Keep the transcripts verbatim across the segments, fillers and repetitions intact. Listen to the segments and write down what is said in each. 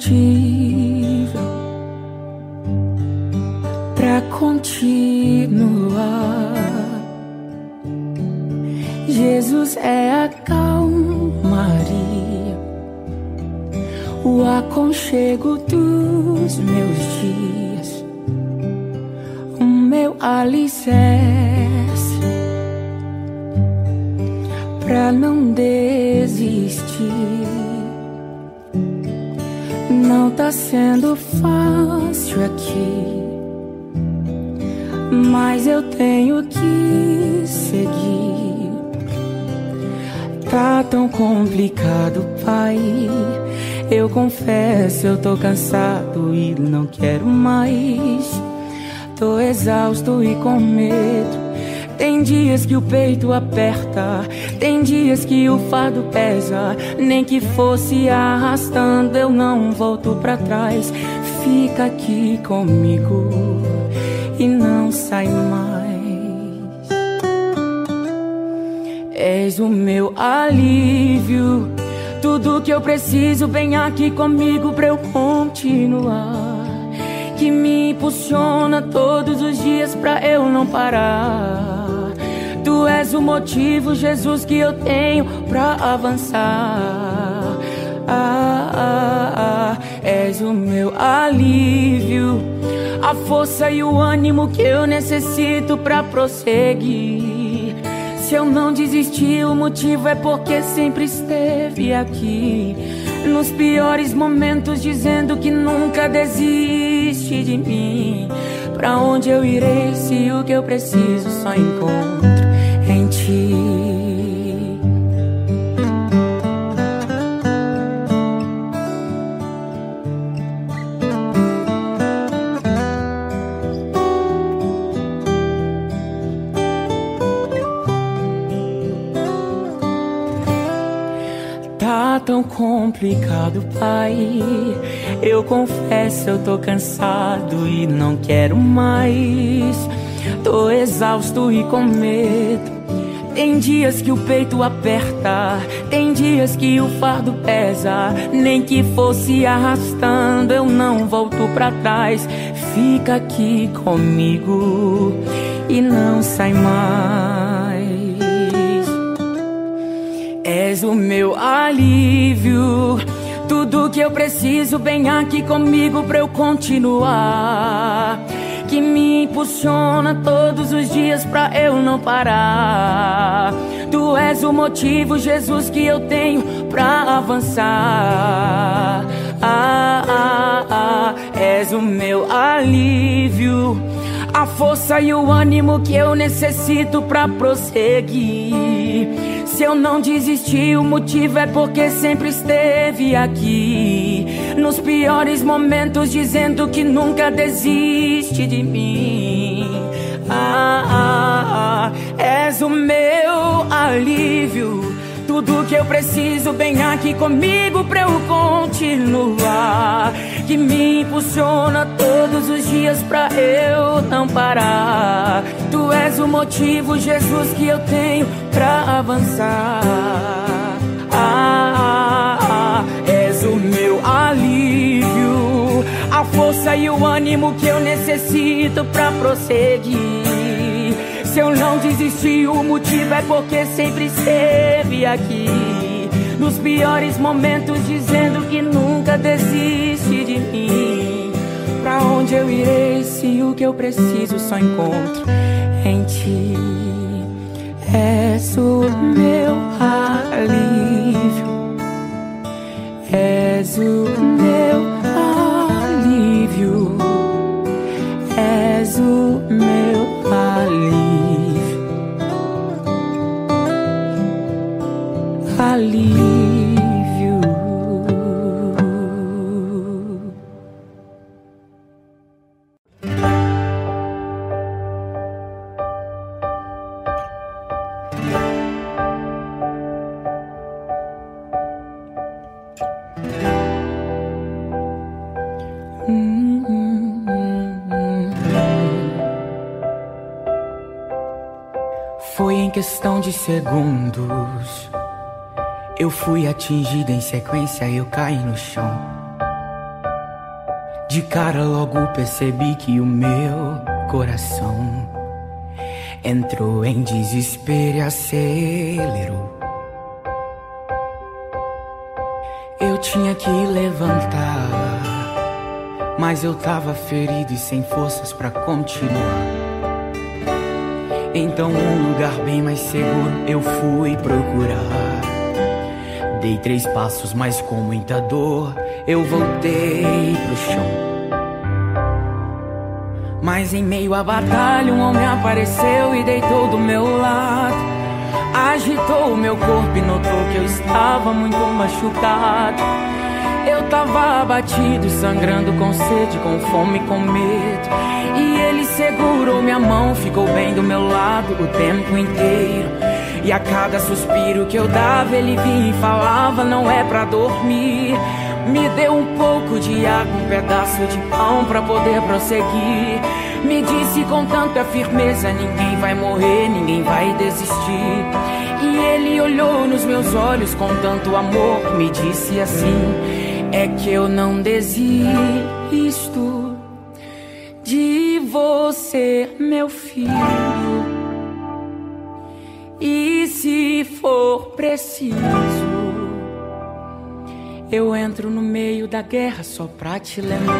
combustível pra continuar. Jesus é a calmaria, o aconchego dos meus dias, o meu alicerce pra não desistir. Não tá sendo fácil aqui, mas eu tenho que seguir. Tá tão complicado, Pai, eu confesso, eu tô cansado e não quero mais. Tô exausto e com medo. Tem dias que o peito aperta, tem dias que o fardo pesa. Nem que fosse arrastando, eu não volto pra trás. Fica aqui comigo e não sai mais. És o meu alívio, tudo que eu preciso, vem aqui comigo pra eu continuar. Que me impulsiona todos os dias pra eu não parar. Tu és o motivo, Jesus, que eu tenho pra avançar. Ah, ah, ah, és o meu alívio, a força e o ânimo que eu necessito pra prosseguir. Se eu não desisti, o motivo é porque sempre esteve aqui, nos piores momentos, dizendo que nunca desiste de mim. Pra onde eu irei se o que eu preciso só encontro em Ti? Tá tão complicado, Pai, eu confesso, eu tô cansado e não quero mais. Tô exausto e com medo. Tem dias que o peito aperta, tem dias que o fardo pesa. Nem que fosse arrastando, eu não volto pra trás. Fica aqui comigo e não sai mais. És o meu alívio, tudo que eu preciso, vem aqui comigo pra eu continuar. Que me impulsiona todos os dias pra eu não parar. Tu és o motivo, Jesus, que eu tenho pra avançar. Ah, ah, ah, és o meu alívio, a força e o ânimo que eu necessito pra prosseguir. Se eu não desisti, o motivo é porque sempre esteve aqui, nos piores momentos, dizendo que nunca desiste de mim. Ah, ah, ah, és o meu alívio, tudo que eu preciso, vem aqui comigo pra eu continuar. Que me impulsiona todos os dias pra eu não parar. Tu és o motivo, Jesus, que eu tenho pra avançar. Ah, ah, ah, és o meu alívio, a força e o ânimo que eu necessito pra prosseguir. Se eu não desisti, o motivo é porque sempre esteve aqui, nos piores momentos, dizendo que nunca desiste de mim. Pra onde eu irei se o que eu preciso só encontro em Ti? És o meu alívio, és o meu alívio, és o meu alívio, alívio. Foi em questão de segundos, eu fui atingido em sequência, eu caí no chão. De cara logo percebi que o meu coração entrou em desespero e acelerou. Eu tinha que levantar, mas eu tava ferido e sem forças pra continuar. Então um lugar bem mais seguro eu fui procurar. Dei três passos, mas com muita dor eu voltei pro chão. Mas em meio à batalha um homem apareceu e deitou do meu lado. Agitou o meu corpo e notou que eu estava muito machucado. Eu tava abatido, sangrando, com sede, com fome, com medo. E ele segurou minha mão, ficou bem do meu lado o tempo inteiro. E a cada suspiro que eu dava, ele vinha e falava: não é pra dormir. Me deu um pouco de água, um pedaço de pão pra poder prosseguir. Me disse com tanta firmeza: ninguém vai morrer, ninguém vai desistir. E ele olhou nos meus olhos com tanto amor, me disse assim: é que eu não desisto de você, meu filho. E se for preciso, eu entro no meio da guerra só pra te lembrar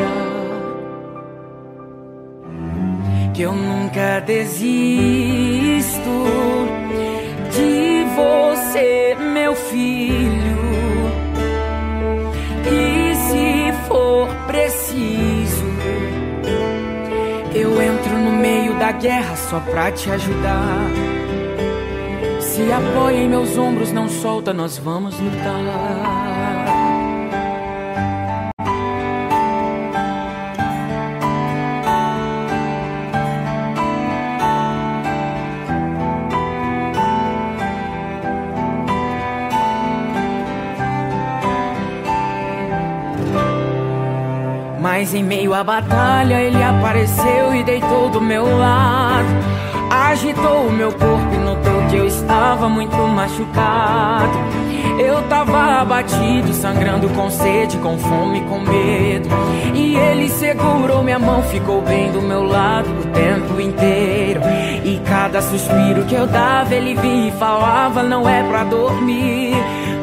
que eu nunca desisto de você, meu filho. E se for preciso, eu entro no meio da guerra só pra te ajudar. Se apoia em meus ombros, não solta, nós vamos lutar. Mas em meio à batalha ele apareceu e deitou do meu lado. Agitou o meu corpo e notou que eu estava muito machucado. Eu tava abatido, sangrando, com sede, com fome, com medo. E ele segurou minha mão, ficou bem do meu lado o tempo inteiro. E cada suspiro que eu dava, ele vinha e falava: não é pra dormir.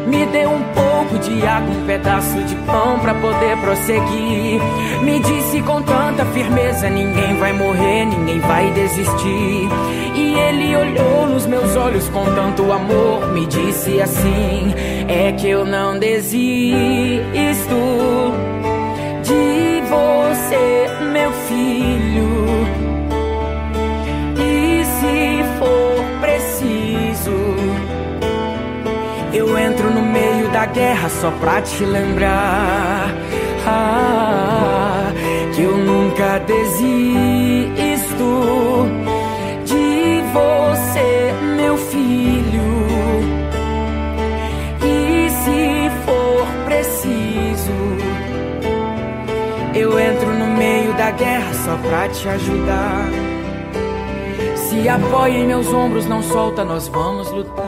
Me deu um pouco de água, um pedaço de pão pra poder prosseguir. Me disse com tanta firmeza: ninguém vai morrer, ninguém vai desistir. E ele olhou nos meus olhos com tanto amor, me disse assim: é que eu não desisto de você, meu filho. E se for preciso, eu entro no meio da guerra só pra te lembrar, ah, que eu nunca desisto de você, meu filho. E se for preciso, eu entro no meio da guerra só pra te ajudar. Se apoia em meus ombros, não solta, nós vamos lutar.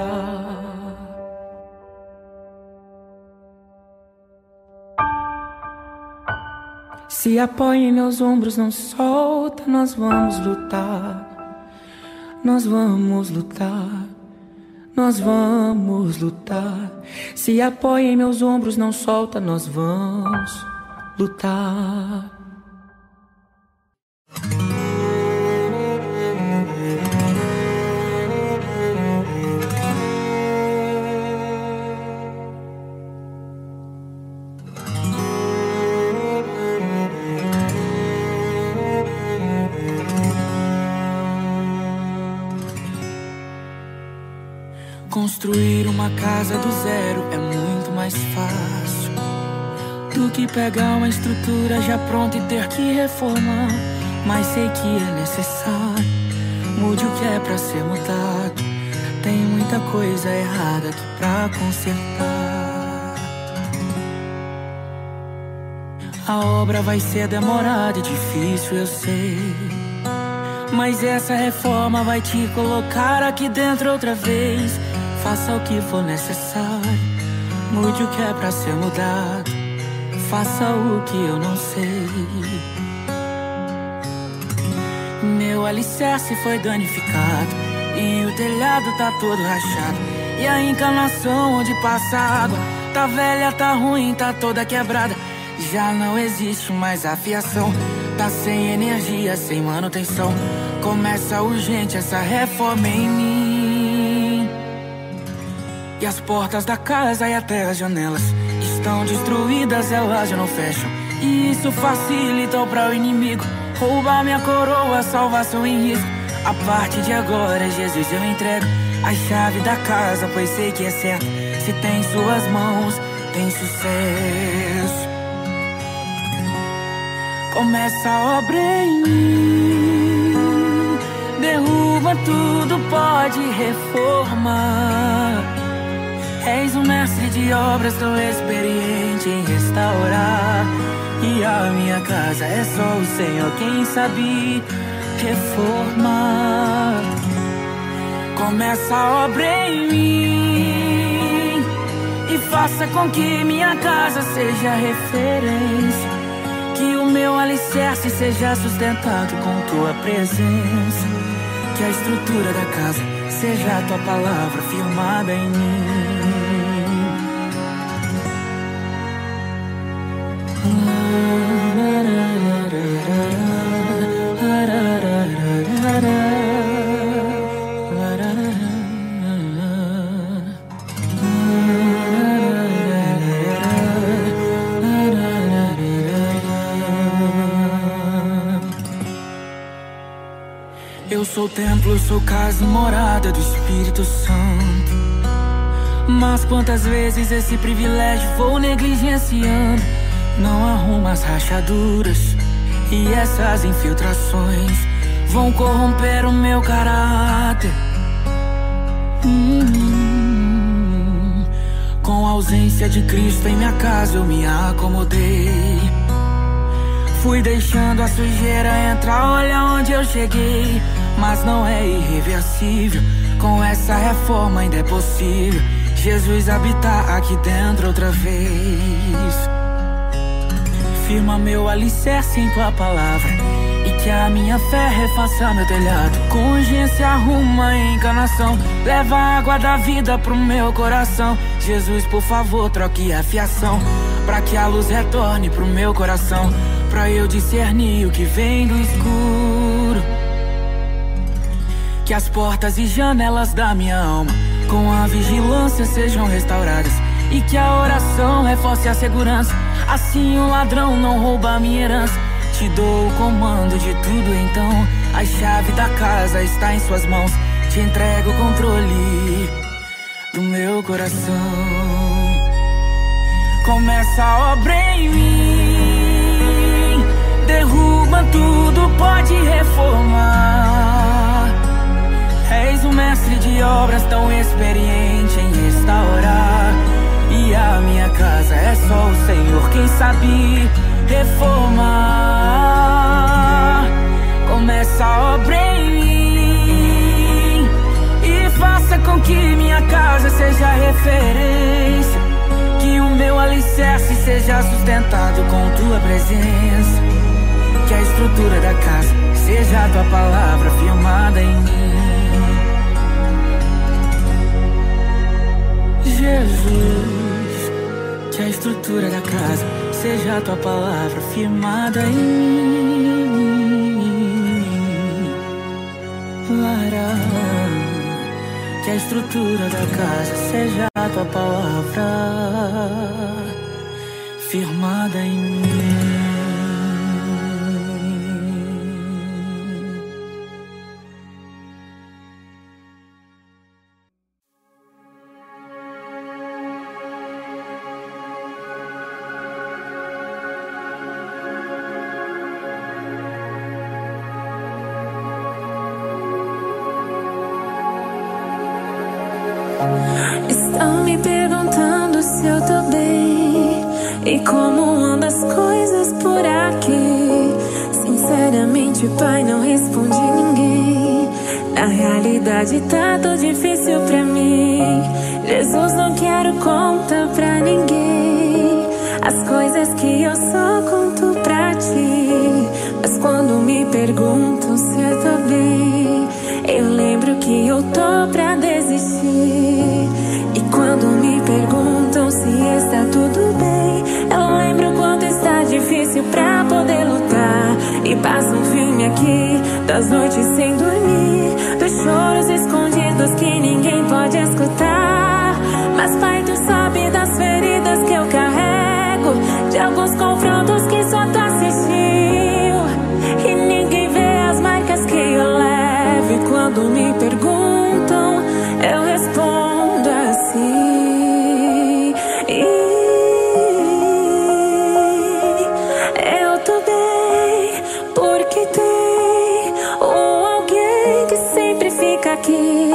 Se apoia em meus ombros, não solta, nós vamos lutar. Nós vamos lutar, nós vamos lutar. Se apoia em meus ombros, não solta, nós vamos lutar. Construir uma casa do zero é muito mais fácil do que pegar uma estrutura já pronta e ter que reformar. Mas sei que é necessário, mude o que é pra ser mudado. Tem muita coisa errada aqui pra consertar. A obra vai ser demorada e difícil, eu sei, mas essa reforma vai te colocar aqui dentro outra vez. Faça o que for necessário, mude o que é pra ser mudado. faça o que eu não sei. Meu alicerce foi danificado e o telhado tá todo rachado, e a encanação onde passa água tá velha, tá ruim, tá toda quebrada. Já não existe mais a fiação, tá sem energia, sem manutenção. Começa urgente essa reforma em mim. E as portas da casa e até as janelas estão destruídas, elas já não fecham. E isso facilita para o inimigo roubar minha coroa, salvação em risco. A parte de agora, Jesus, eu entrego a chave da casa, pois sei que é certo. Se tem em suas mãos, tem sucesso. Começa a obra em mim, derruba tudo, pode reformar. És um mestre de obras, tão experiente em restaurar. E a minha casa é só o Senhor quem sabe reformar. Começa a obra em mim e faça com que minha casa seja referência. Que o meu alicerce seja sustentado com tua presença. Que a estrutura da casa seja a tua palavra firmada em mim. Eu sou templo, eu sou casa, morada do Espírito Santo. Mas quantas vezes esse privilégio vou negligenciando? Não arrumo as rachaduras e essas infiltrações vão corromper o meu caráter. Hum, com a ausência de Cristo em minha casa eu me acomodei. Fui deixando a sujeira entrar, olha onde eu cheguei. Mas não é irreversível, com essa reforma ainda é possível Jesus habitar aqui dentro outra vez. Firma meu alicerce em tua palavra e que a minha fé refaça meu telhado. Com urgência arruma a encanação, leva a água da vida pro meu coração. Jesus, por favor, troque a fiação pra que a luz retorne pro meu coração, pra eu discernir o que vem do escuro. Que as portas e janelas da minha alma com a vigilância sejam restauradas, e que a oração reforce a segurança, assim o ladrão não rouba a minha herança. Te dou o comando de tudo então, a chave da casa está em suas mãos. Te entrego o controle do meu coração. Começa a obra em mim, derruba tudo, pode reformar. És um mestre de obras, tão experiente em restaurar. E a minha casa é só o Senhor quem sabe reformar. Começa a obra em mim e faça com que minha casa seja referência. Que o meu alicerce seja sustentado com tua presença. Que a estrutura da casa seja a tua palavra firmada em mim. Jesus, que a estrutura da casa seja a tua palavra firmada em mim. Lara, que a estrutura da casa seja a tua palavra firmada em mim. As coisas coisas que eu só conto pra ti, mas quando me perguntam se eu tô bem, eu lembro que eu tô pra desistir. E quando me perguntam se está tudo bem, eu lembro quanto está difícil pra poder lutar. E passa um filme aqui das noites sem dormir, dos choros escondidos que ninguém pode escutar. Mas Pai, tu sabe das feridas que eu carrego, de alguns confrontos que só tu assistiu, e ninguém vê as marcas que eu levo. E quando me perguntam, eu respondo assim: eu tô bem, porque tem ou alguém que sempre fica aqui.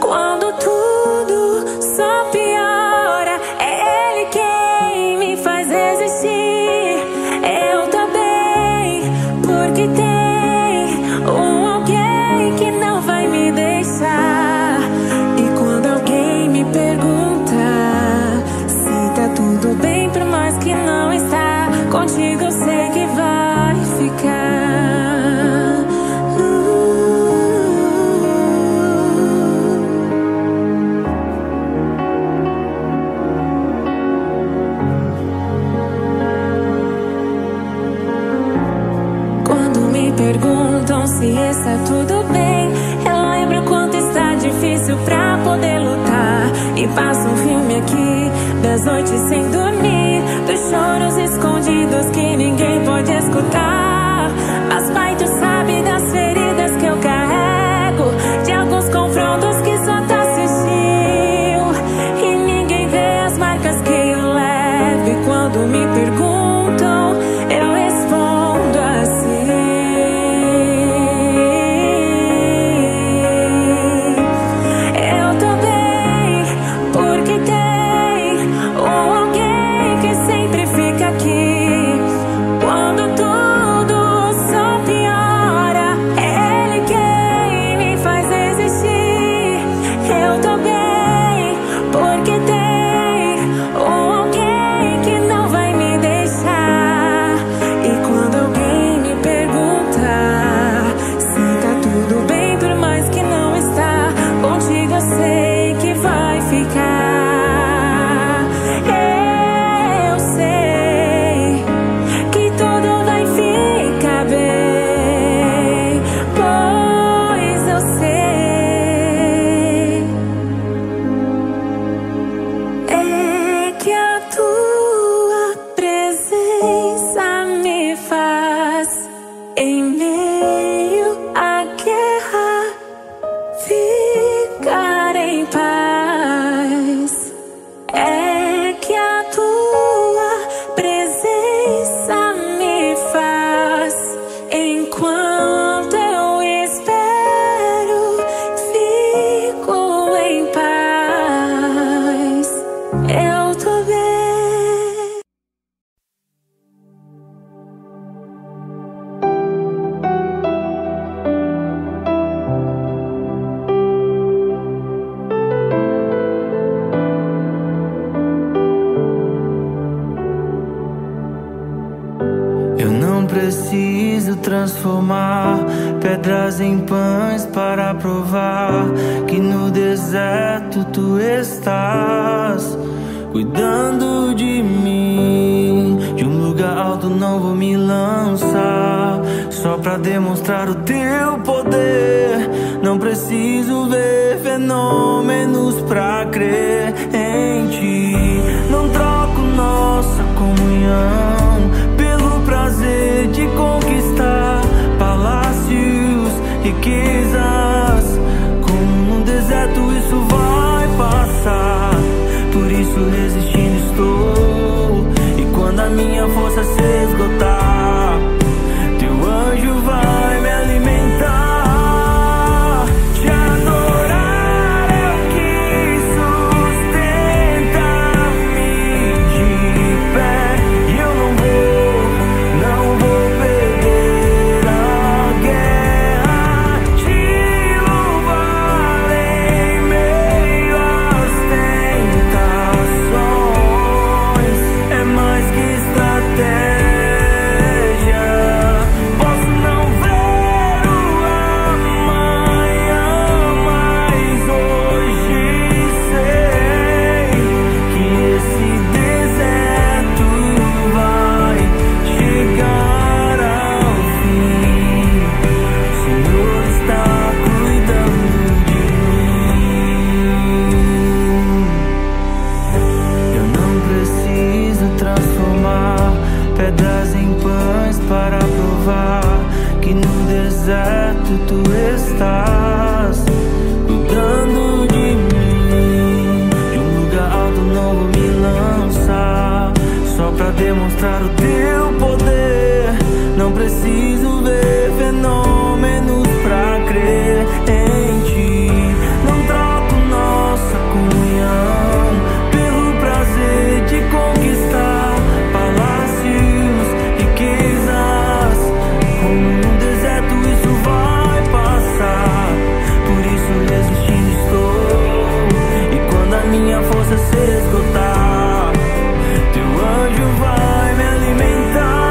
Quando tudo só piora, é Ele quem me faz resistir. Eu tô bem, porque tem ou alguém que não vai me deixar. E quando alguém me pergunta se tá tudo bem, por mais que não está, contigo eu sei que vai ficar. Perguntam se está tudo bem, eu lembro quanto está difícil pra poder lutar. E passa um filme aqui das noites sem dormir, dos choros escondidos que ninguém pode escutar. Mas Pai, tu sabe das feridas que eu carrego, de alguns confrontos que só tu assistiu, e ninguém vê as marcas que eu levo. E quando me perguntam, eu respondo assim: transformar pedras em pães para provar que no deserto tu estás cuidando de mim. De um lugar alto não vou me lançar, só pra demonstrar o teu poder. Não preciso ver fenômenos pra crer em ti. Não troco nossa comunhão prazer de conquistar palácios, riquezas. Como no deserto isso vai passar, por isso resistindo estou. E quando a minha força se esgotar, teu anjo vai me alimentar. estás cuidando de mim. De um lugar alto não vou me lançar, só pra demonstrar o teu poder. Não preciso ver fenômenos pra crer em ti. Não troco nossa comunhão pelo prazer de conquistar palácios, riquezas. Como no deserto isso vai passar, por isso resistindo estou. E quando a minha força se esgotar, teu anjo vai me alimentar.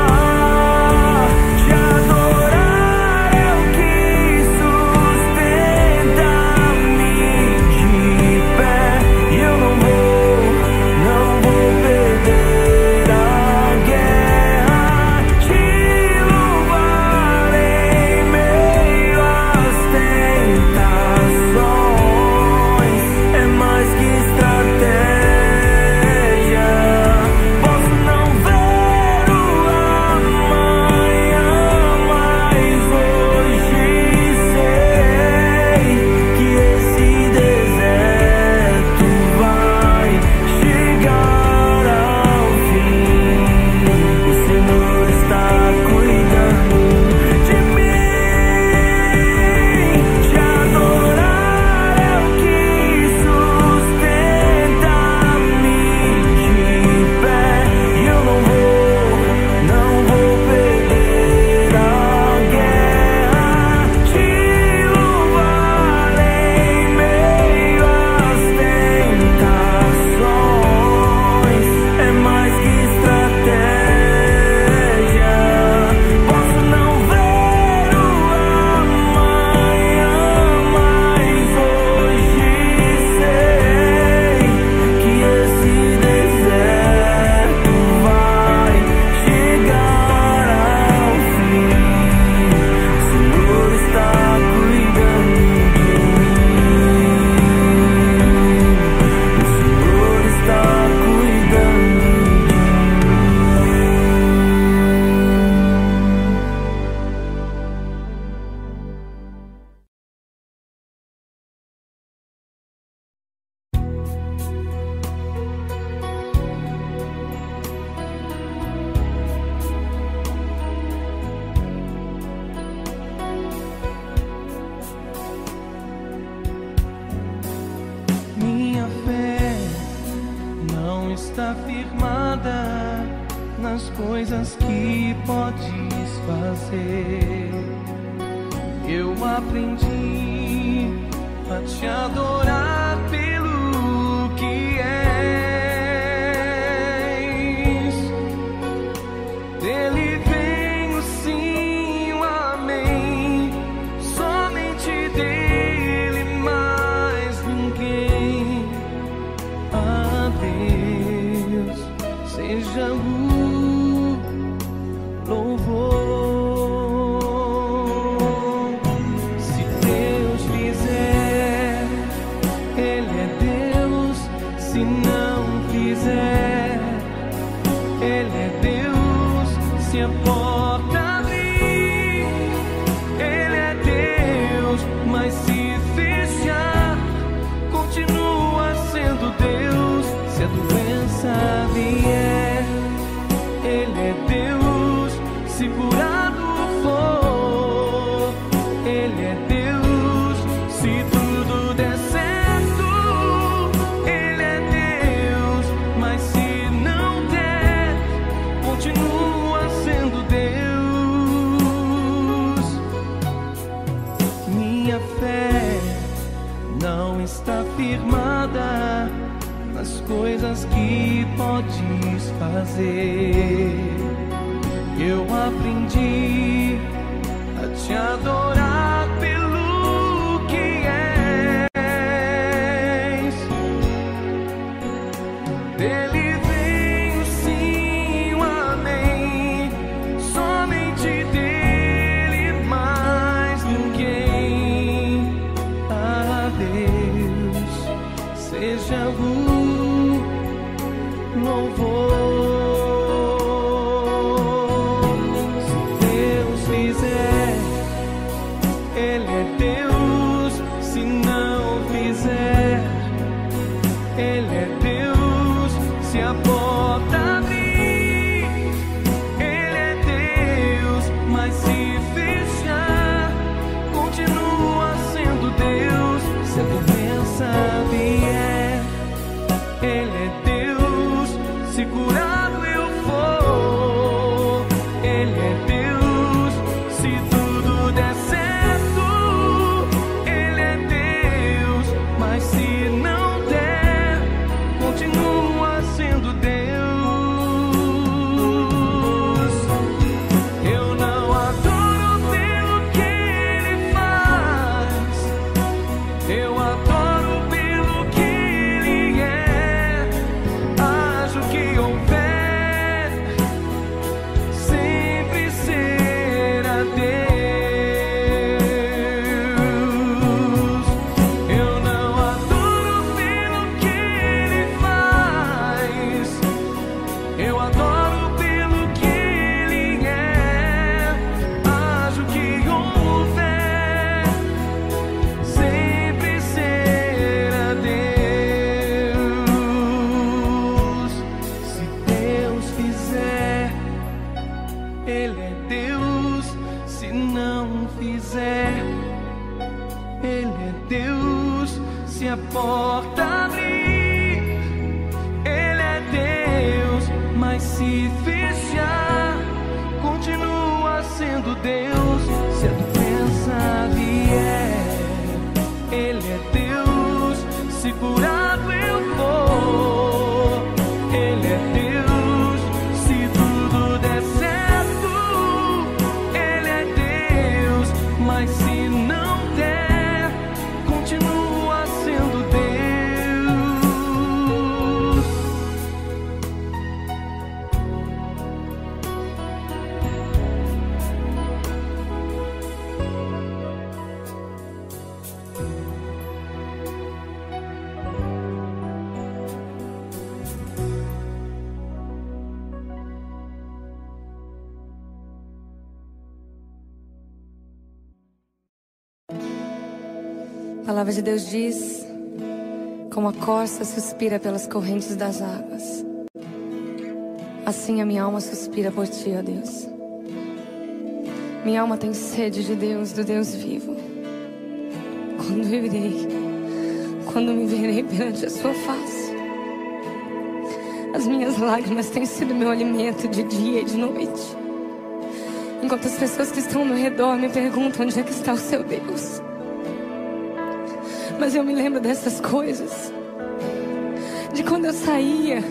se a porta abrir, Ele é Deus, mas se fechar, continua sendo Deus. Se a doença vier, Ele é Deus, se curado eu for, Ele é Deus, se tudo der certo, Ele é Deus, mas se não der, continua sendo Deus. A palavra de Deus diz: como a corça suspira pelas correntes das águas, assim a minha alma suspira por ti, ó Deus. Minha alma tem sede de Deus, do Deus vivo. Quando eu irei, quando me verei perante a sua face. As minhas lágrimas têm sido meu alimento de dia e de noite, enquanto as pessoas que estão ao meu redor me perguntam onde é que está o seu Deus. Mas eu me lembro dessas coisas, de quando eu saía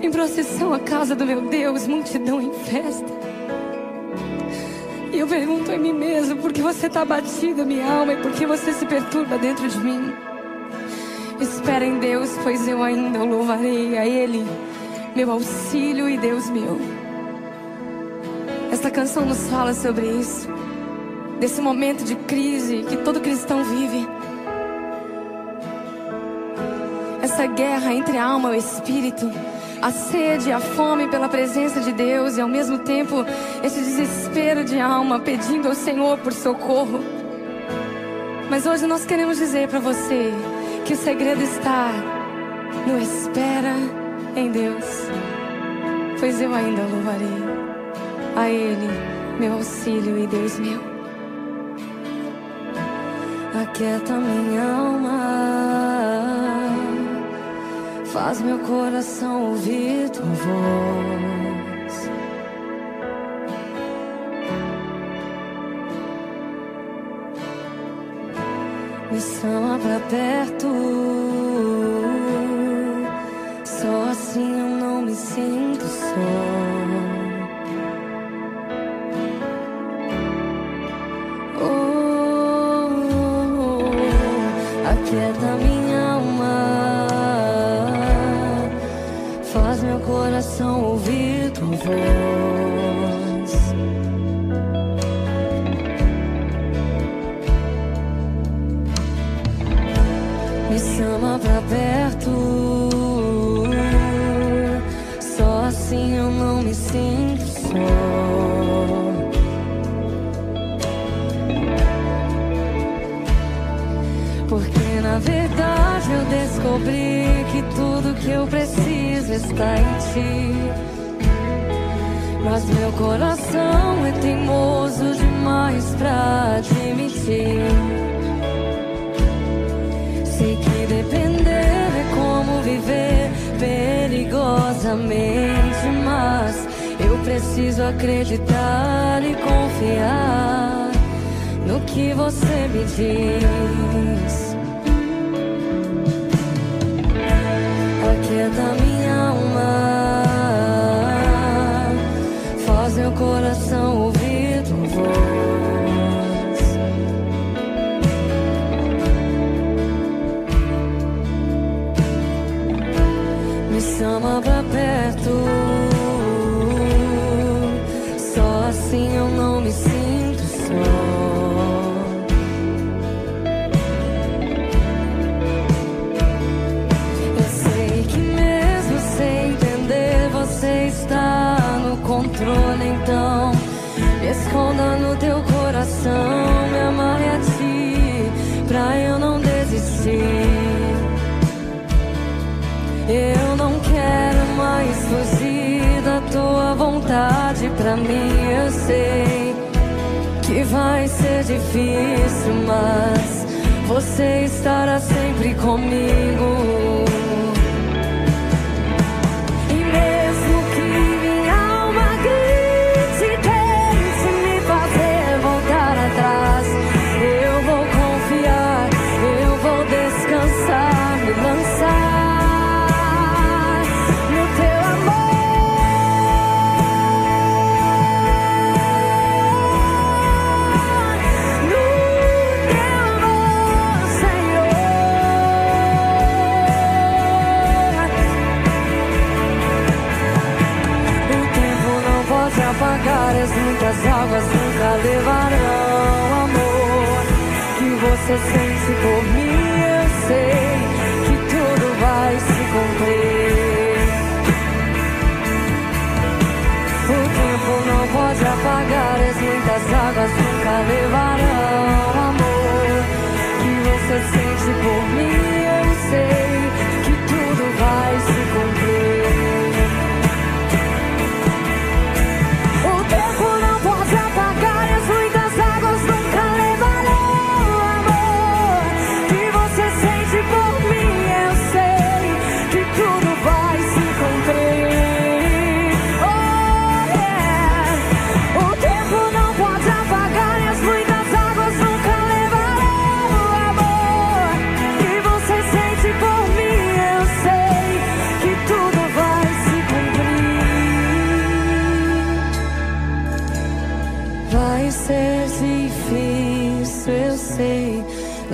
em procissão à casa do meu Deus, multidão em festa. E eu pergunto a mim mesmo: por que você está abatido, minha alma, e por que você se perturba dentro de mim? Espera em Deus, pois eu ainda o louvarei, a Ele, meu auxílio e Deus meu. Esta canção nos fala sobre isso, desse momento de crise que todo cristão vive. Essa guerra entre a alma e o espírito, a sede, a fome pela presença de Deus, e ao mesmo tempo esse desespero de alma pedindo ao Senhor por socorro. Mas hoje nós queremos dizer para você que o segredo está no espera em Deus, pois eu ainda o louvarei, a Ele, meu auxílio e Deus meu. Aquieta minha alma, faz meu coração ouvir tua voz. Me chama pra perto, só assim eu não me sinto só. Oh, oh, oh. Aquieta minha alma, faz meu coração ouvir tua voz. Me chama pra perto, só assim eu não me sinto só. Porque na verdade eu descobri que tudo que eu preciso está em ti. Mas meu coração é teimoso demais pra admitir. Sei que depender é como viver perigosamente, mas eu preciso acreditar e confiar no que você me diz. Aquieta minha alma, faz meu coração ouvir tua voz. Me chama pra perto, só assim eu não me sinto só. Então, me esconda no teu coração, me amarre a ti, pra eu não desistir. Eu não quero mais fugir da tua vontade, pra mim eu sei que vai ser difícil, mas você estará sempre comigo. As águas nunca levarão amor que você sente por mim. Eu sei que tudo vai se cumprir. O tempo não pode apagar as muitas águas nunca levarão amor que você sente por mim. Eu sei que tudo vai se cumprir.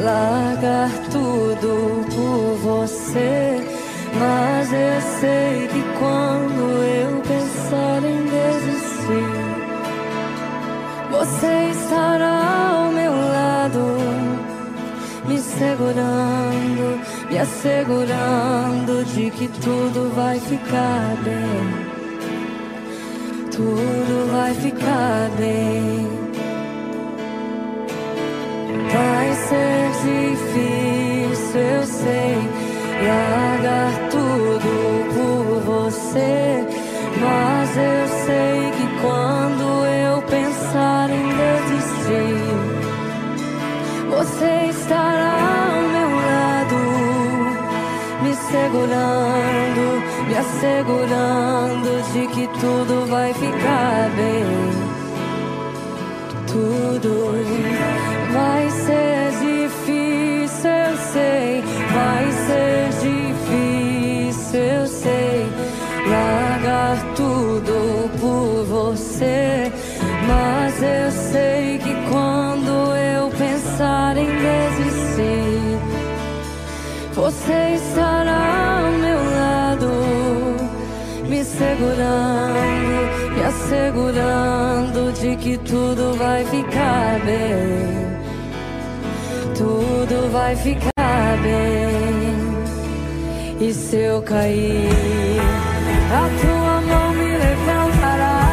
Largar tudo por você, mas eu sei que quando eu pensar em desistir, você estará ao meu lado, me segurando, me assegurando de que tudo vai ficar bem, tudo vai ficar bem. Vai ser difícil, eu sei, largar tudo por você, mas eu sei que quando eu pensar em desistir, você estará ao meu lado, me segurando, me assegurando de que tudo vai ficar bem. Tudo vai ser difícil, eu sei. Vai ser difícil, eu sei. Largar tudo por você, mas eu sei que quando eu pensar em desistir, você estará ao meu lado, me segurando, me assegurando de que tudo vai ficar bem, tudo vai ficar bem. E se eu cair, a tua mão me levantará.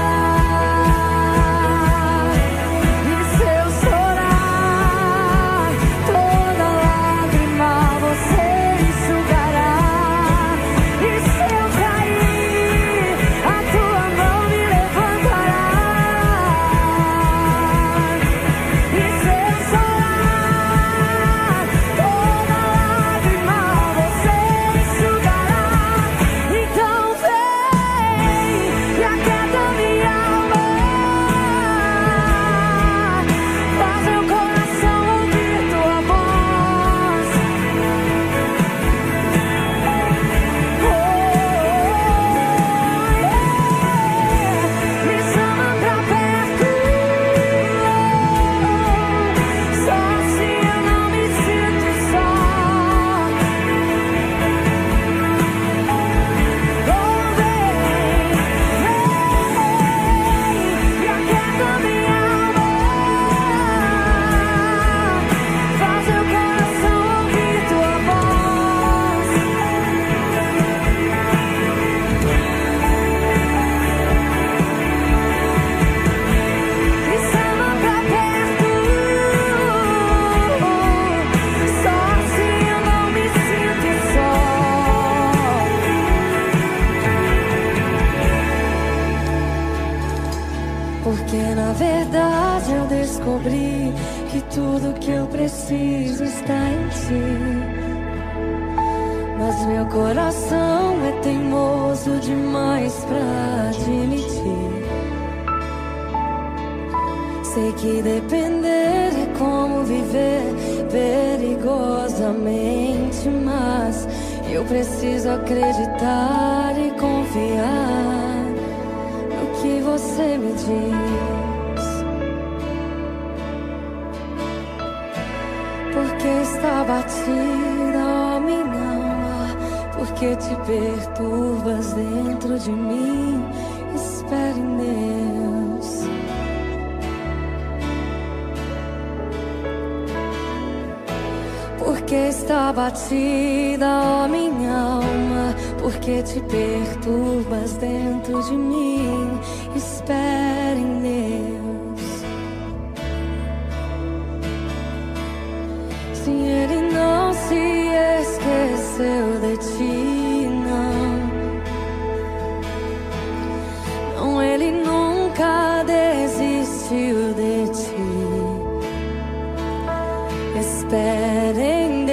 que eu preciso está em ti, mas meu coração é teimoso demais pra admitir. Sei que depender é como viver perigosamente, mas eu preciso acreditar e confiar no que você me diz. Porque está batida, ó minha alma, porque te perturbas dentro de mim. Espere em Deus. Porque está batida, ó minha alma, porque te perturbas dentro de mim. Espere em Deus. Se ele não se esqueceu de ti, não, não, ele nunca desistiu de ti. Espere em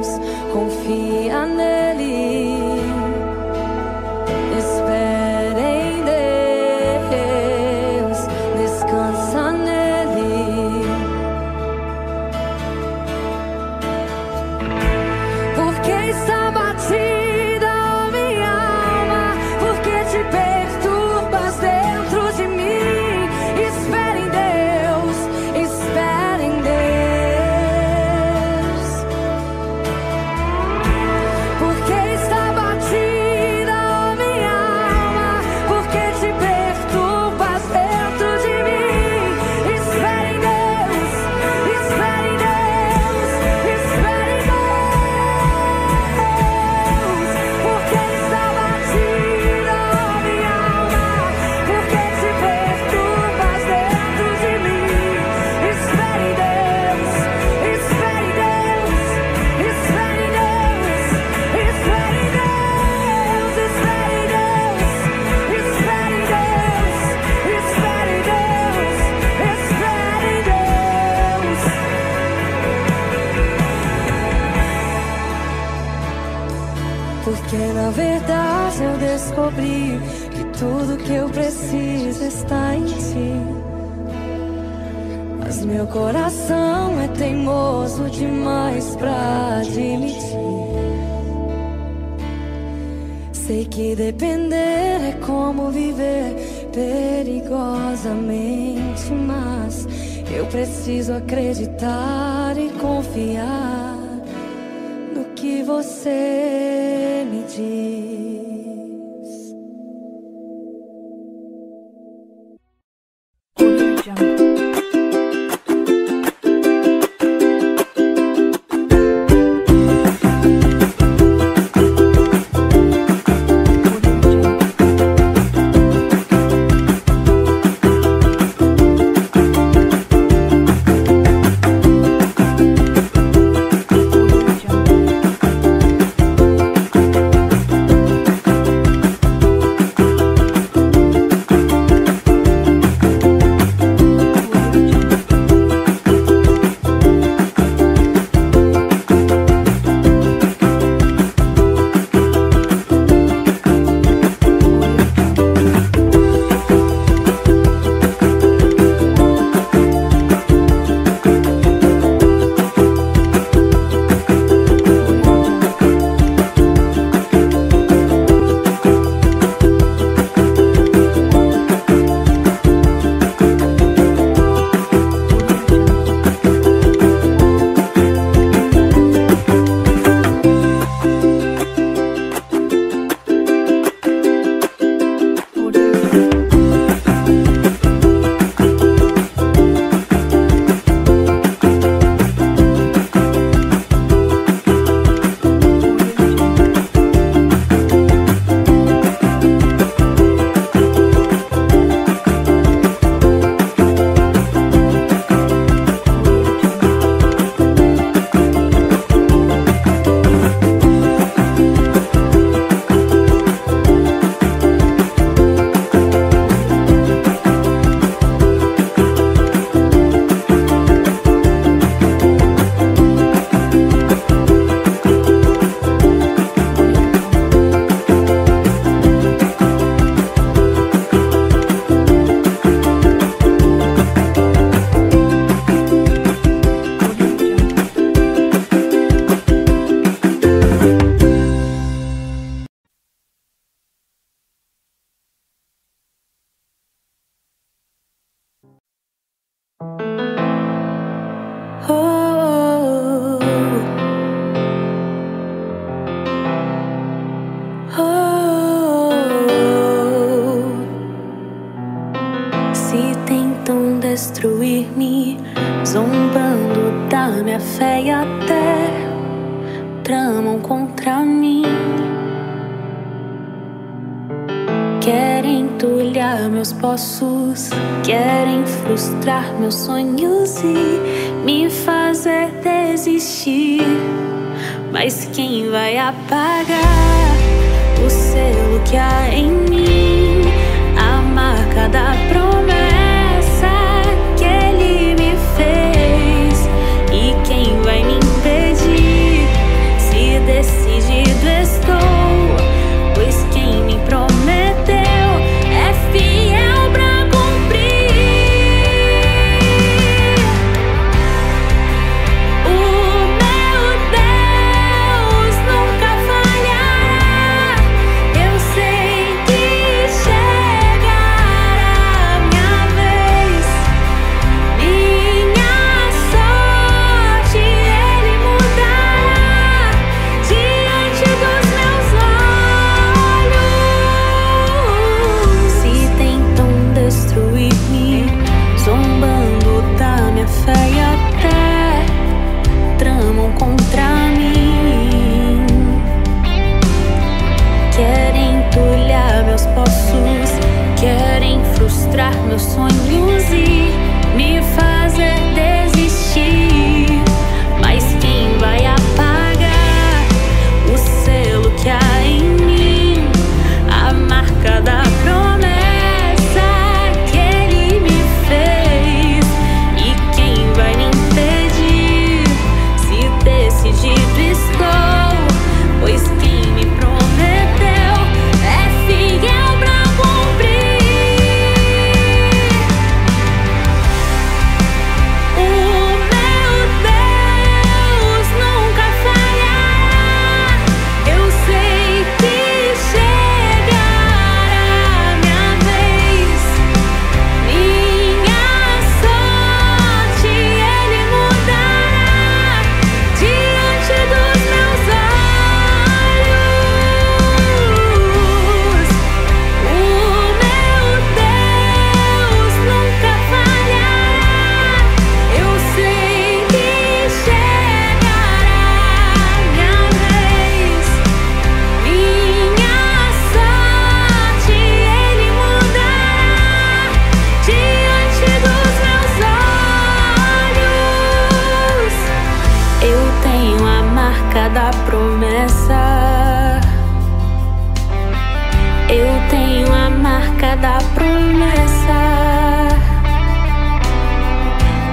Deus, confia nele. Espere em Deus, descansa nele. Porque na verdade eu descobri que tudo que eu preciso está em ti, mas meu coração é teimoso demais pra admitir. Sei que depender é como viver perigosamente, mas eu preciso acreditar e confiar no que você me diz. Destruir-me, zombando da minha fé e até tramam contra mim. Querem entulhar meus poços, querem frustrar meus sonhos e me fazer desistir. Mas quem vai apagar o selo que há em mim, a marca da promessa meus sonhos e me fazer desistir. Mas quem vai apagar o selo que há em mim, a marca da promessa que ele me fez? E quem vai me impedir, se decidido estou, pois quem me prometeu é fiel pra da promessa. Eu tenho a marca da promessa.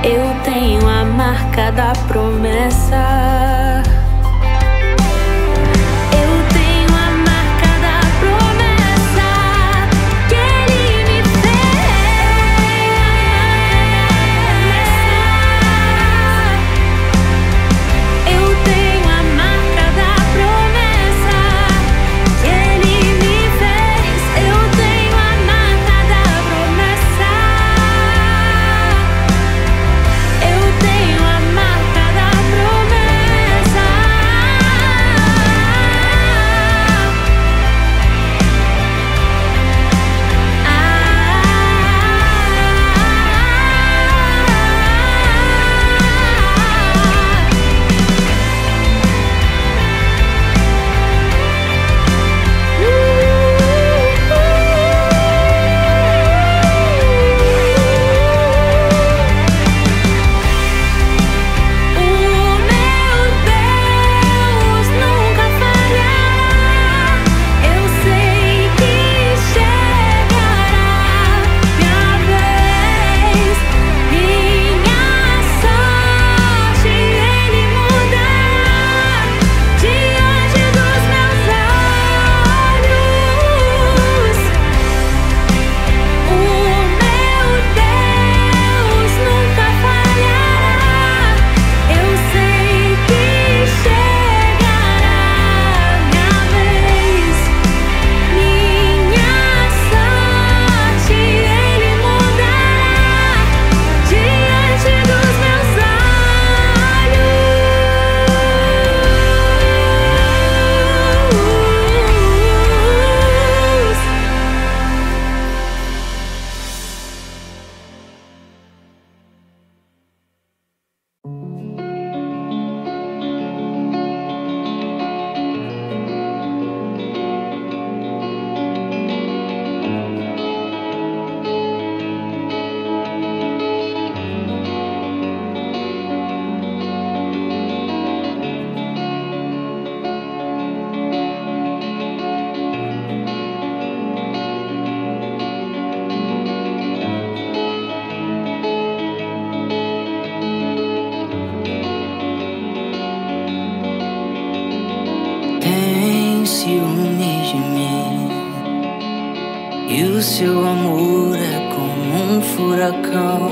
Eu tenho a marca da promessa. ciúmes de mim. E o seu amor é como um furacão.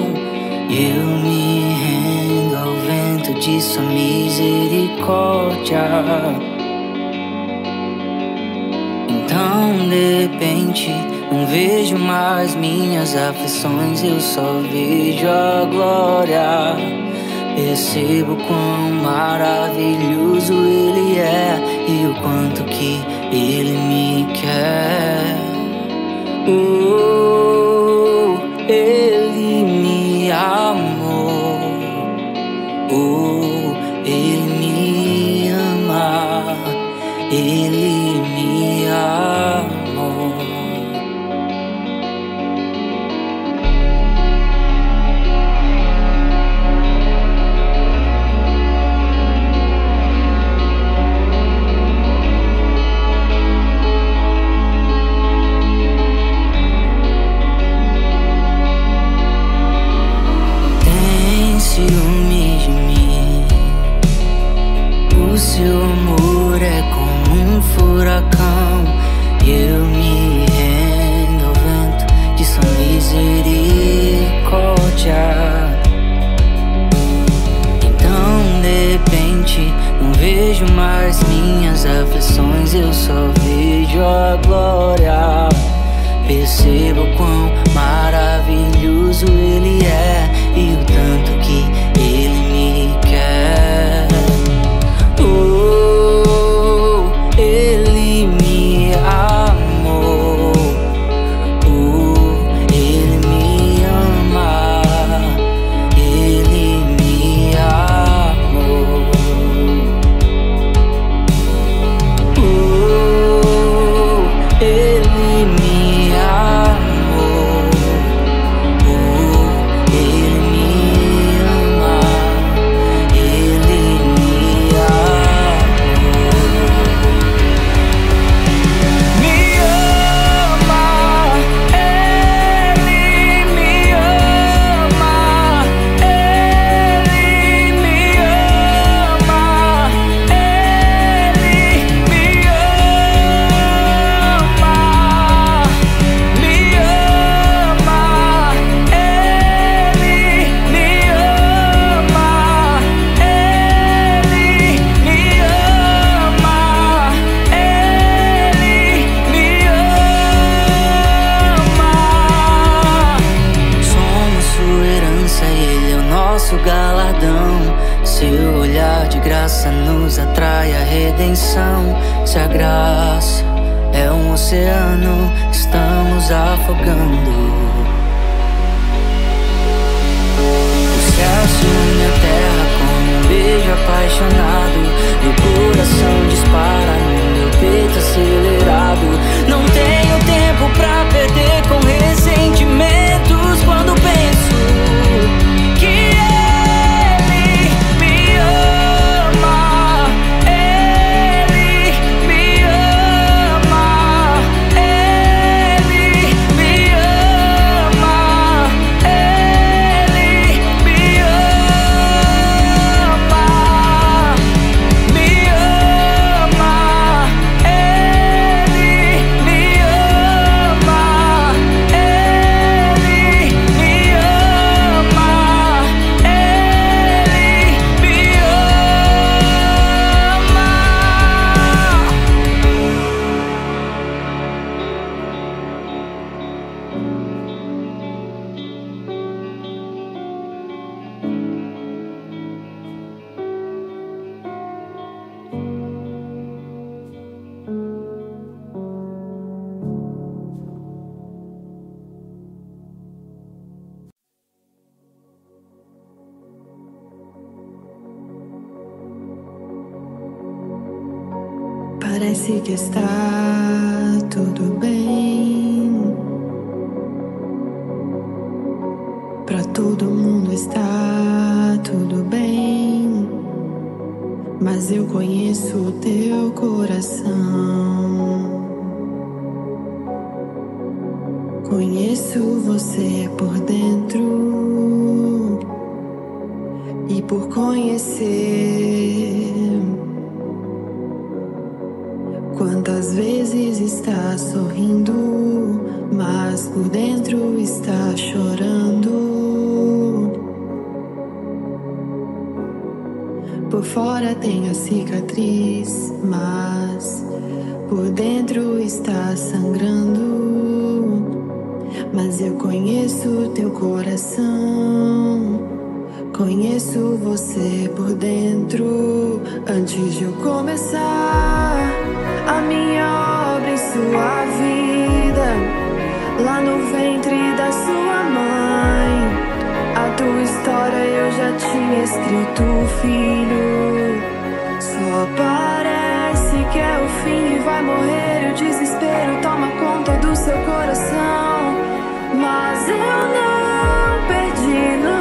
E eu me rendo ao vento de sua misericórdia. Então de repente não vejo mais minhas aflições, eu só vejo a glória. Percebo quão maravilhoso Ele é e o quanto que Ele me quer. Oh, Ele me amou. Oh, Ele me ama. Ele me amou. Ciúmes de mim. O seu amor é como um furacão. Eu me rendo ao vento de sua misericórdia. Então de repente não vejo mais minhas aflições, eu só vejo a glória. Percebo quão maravilhoso Ele é e o tanto que Ele me quer. Oh, Ele me amou. Oh, Ele me ama. Ele me amou. Oh, Ele me amou. Oh, Ele se a graça é um oceano, estamos afogando. O céu se une à terra como um beijo apaixonado. Meu coração dispara e meu peito acelerado. Não tenho tempo pra perder com ressentimentos quando penso que parece que está tudo bem, pra todo mundo está tudo bem, mas eu conheço o teu coração. Conheço você por dentro e por conhecer Quantas vezes está sorrindo, mas por dentro está chorando. Por fora tem a cicatriz, mas por dentro está sangrando. Mas eu conheço teu coração, conheço você por dentro. Antes de eu começar a minha obra em sua vida, lá no ventre da sua mãe, a tua história eu já tinha escrito, filho. Só parece que é o fim e vai morrer. O desespero toma conta do seu coração, mas eu não perdi, não.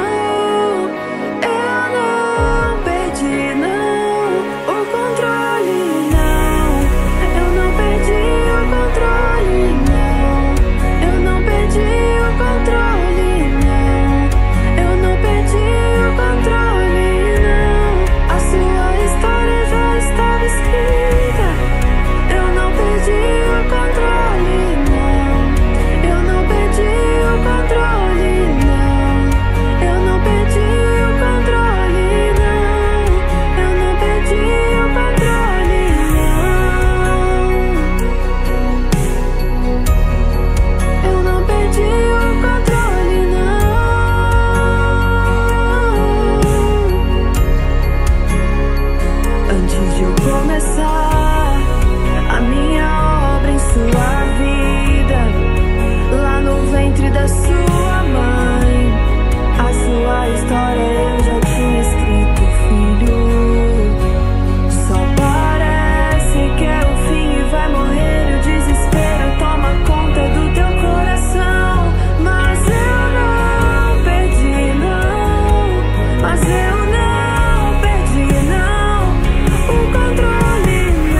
Mas eu não perdi, não, o controle, não.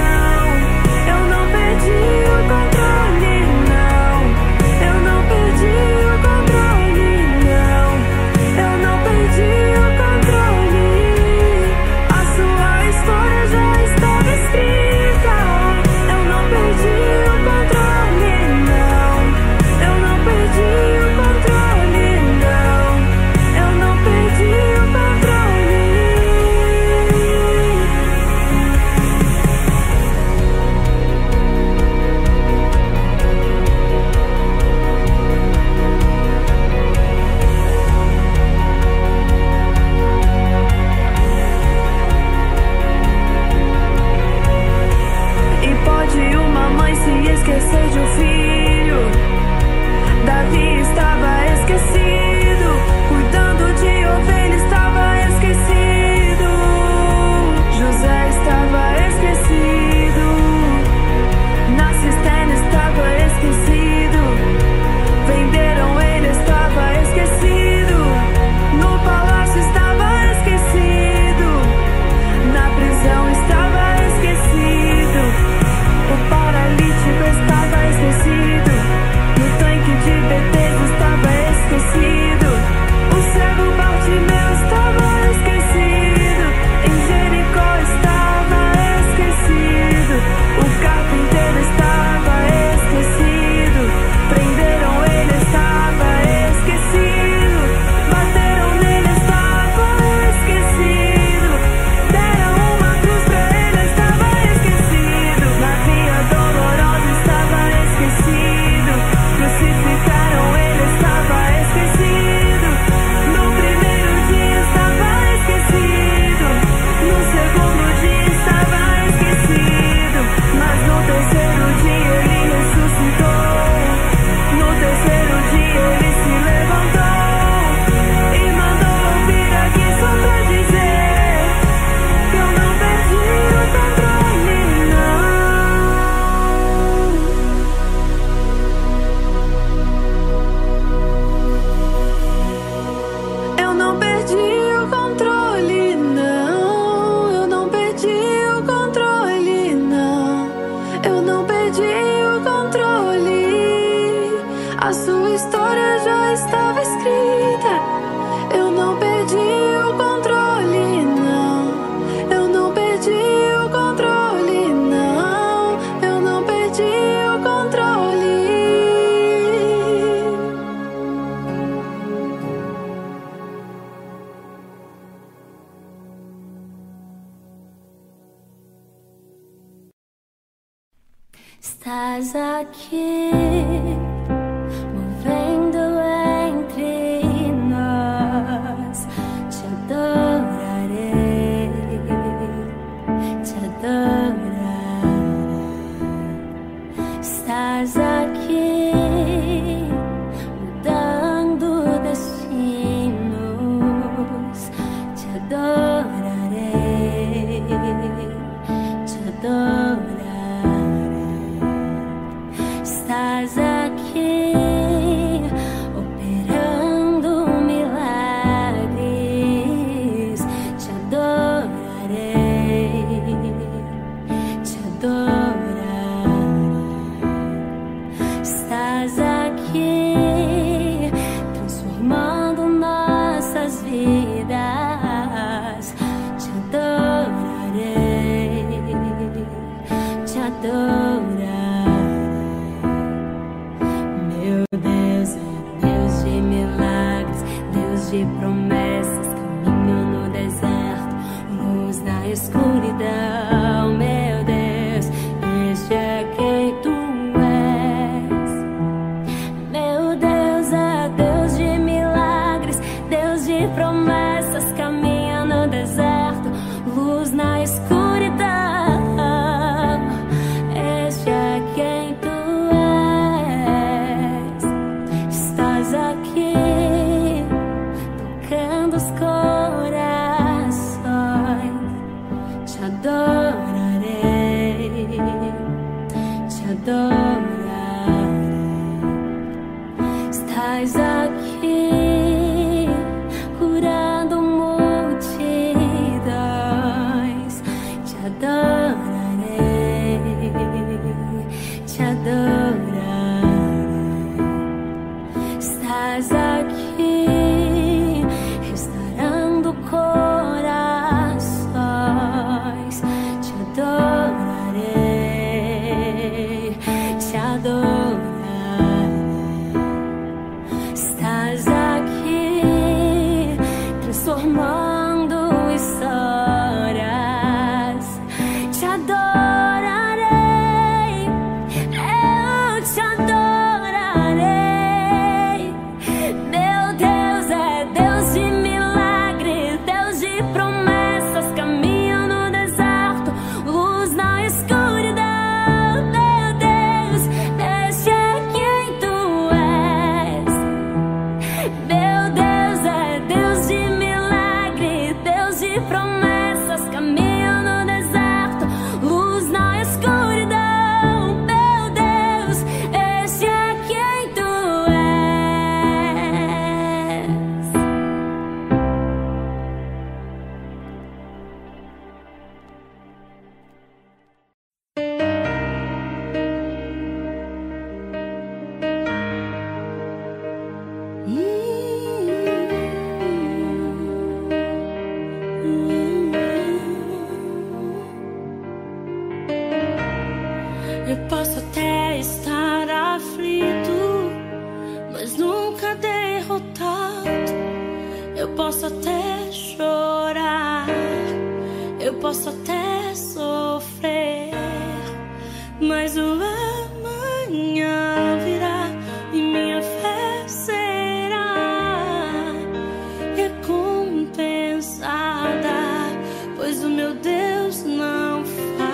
Estás aqui, movendo entre nós. Te adorarei, te adorarei. Estás aqui, mudando destinos. Te adorarei, te adorarei. Estás aqui, operando milagres. Te adorarei, te adorarei. Estás aqui, transformando nossas vidas. Te adorarei, te adorarei. De promessas, caminho no deserto, luz da escuridão, meu Deus, este é quem tu és. Meu Deus é Deus de milagres, Deus de promessas, caminho no deserto, luz na escuridão, este é quem tu és. Estás aqui, dos corações, te adorarei, te adorarei. Estás aqui, curando multidões, te adorarei, te adorarei. Estás aqui, corações, te adorarei, te adorarei. Estás aqui, transformando histórias, te adorarei, eu te adorarei. Meu Deus é Deus de milagres, promessas, caminho no deserto, luz na escuridão, meu Deus, este é quem tu és. Meu Deus é Deus de milagre, Deus de promessas, caminho no deserto, luz na escuridão, meu Deus, este é quem tu és. Eu posso até estar aflito, mas nunca derrotado. Eu posso até chorar, eu posso até sofrer, mas o amanhã virá e minha fé será recompensada, pois o meu Deus não falha.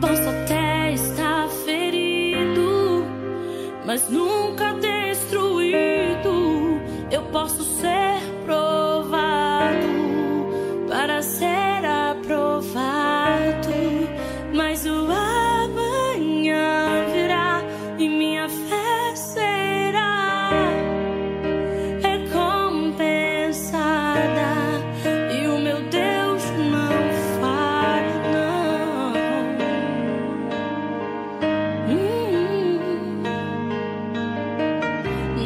Posso até estar ferido, mas nunca destruído. Eu posso ser provado para ser aprovado, mas o amanhã virá e minha fé será recompensada, e o meu Deus não falha.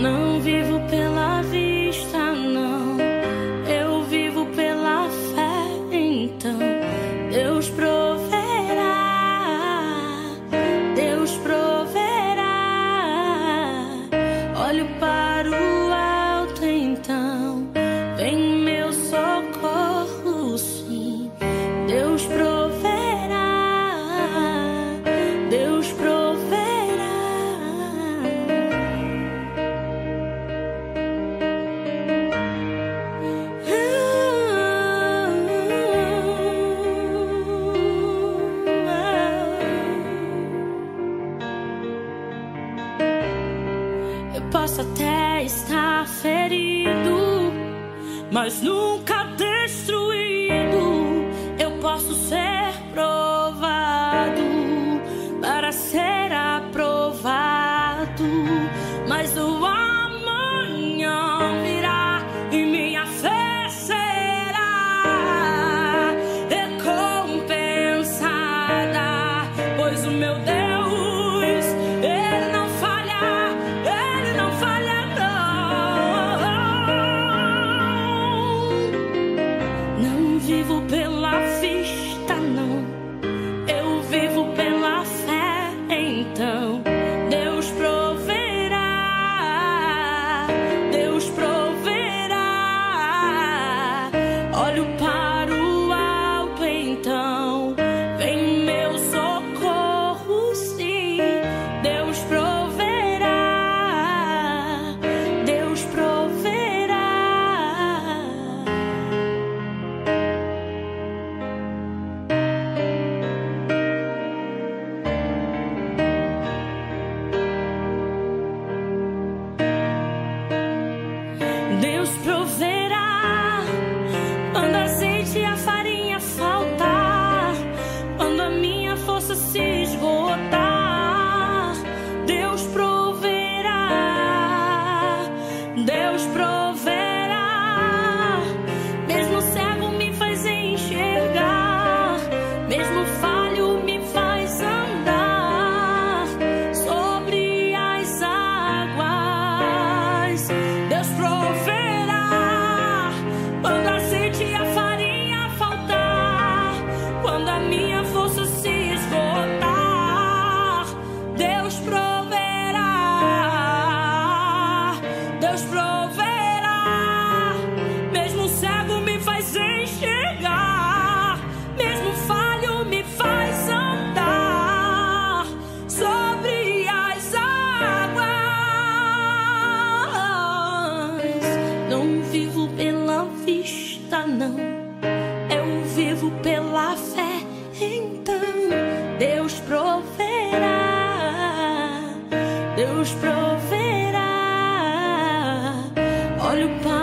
Não vivo pela vista, não. Eu vivo pela fé, então Deus proverá, Deus proverá. Olho para o alto, então vem Posso até estar ferido, mas nunca destruído. Eu posso ser provado para ser aprovado, mas o amanhã virá e minha fé será recompensada, pois o meu Deus, Deus proverá. Quando azeite e a farinha faltar, quando a minha força se esgotar, Deus proverá, Deus proverá. Mesmo cego me faz enxergar, mesmo falho me faz andar sobre as águas. Deus proverá. Não, eu vivo pela fé, então Deus proverá, Deus proverá. Olho para